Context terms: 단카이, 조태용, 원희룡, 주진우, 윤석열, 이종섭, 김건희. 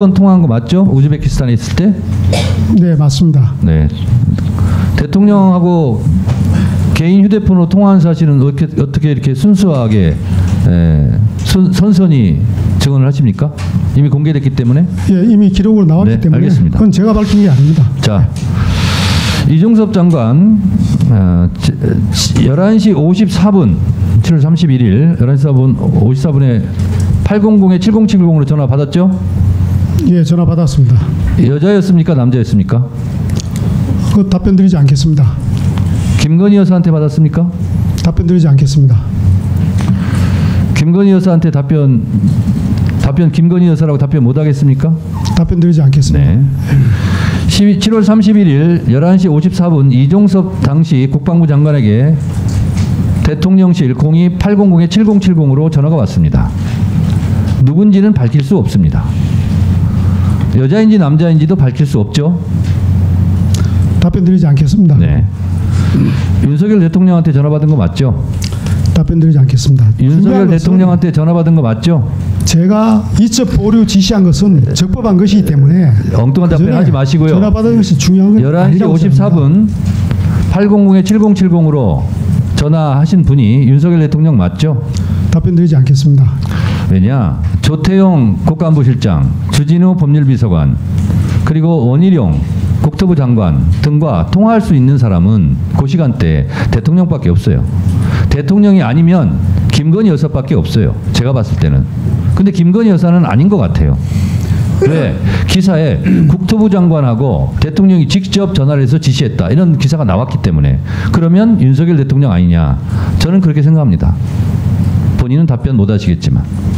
건 통화한 거 맞죠? 우즈베키스탄에 있을 때? 네, 맞습니다. 네. 대통령하고 개인 휴대폰으로 통화한 사실은 어떻게 이렇게 순수하게 선선히 증언을 하십니까? 이미 공개됐기 때문에? 예, 이미 기록으로 나왔기 네, 때문에 알겠습니다. 그건 제가 밝힌 게 아닙니다. 자, 이종섭 장관 11시 54분 7월 31일 11시 54분에 800-7070으로 전화 받았죠? 예, 전화 받았습니다. 여자였습니까? 남자였습니까? 그 답변 드리지 않겠습니다. 김건희 여사한테 받았습니까? 답변 드리지 않겠습니다. 김건희 여사한테 답변 김건희 여사라고 답변 못 하겠습니까? 답변 드리지 않겠습니다. 네. 7월 31일 11시 54분 이종섭 당시 국방부 장관에게 대통령실 02-800-7070으로 전화가 왔습니다. 누군지는 밝힐 수 없습니다. 여자인지 남자인지도 밝힐 수 없죠? 답변 드리지 않겠습니다. 네. 윤석열 대통령한테 전화 받은 거 맞죠? 답변 드리지 않겠습니다. 윤석열 대통령한테 전화 받은 거 맞죠? 제가 이첩 보류 지시한 것은 적법한 것이기 때문에 엉뚱한 답변하지 마시고요. 전화 받은 것이 중요한 건 아니라고 11시 54분 800-7070으로 전화하신 분이 윤석열 대통령 맞죠? 답변 드리지 않겠습니다. 왜냐? 조태용 국가안보실장, 주진우 법률비서관, 그리고 원희룡 국토부 장관 등과 통화할 수 있는 사람은 그 시간대에 대통령밖에 없어요. 대통령이 아니면 김건희 여사밖에 없어요. 제가 봤을 때는. 근데 김건희 여사는 아닌 것 같아요. 왜? 기사에 국토부 장관하고 대통령이 직접 전화를 해서 지시했다. 이런 기사가 나왔기 때문에. 그러면 윤석열 대통령 아니냐. 저는 그렇게 생각합니다. 본인은 답변 못 하시겠지만.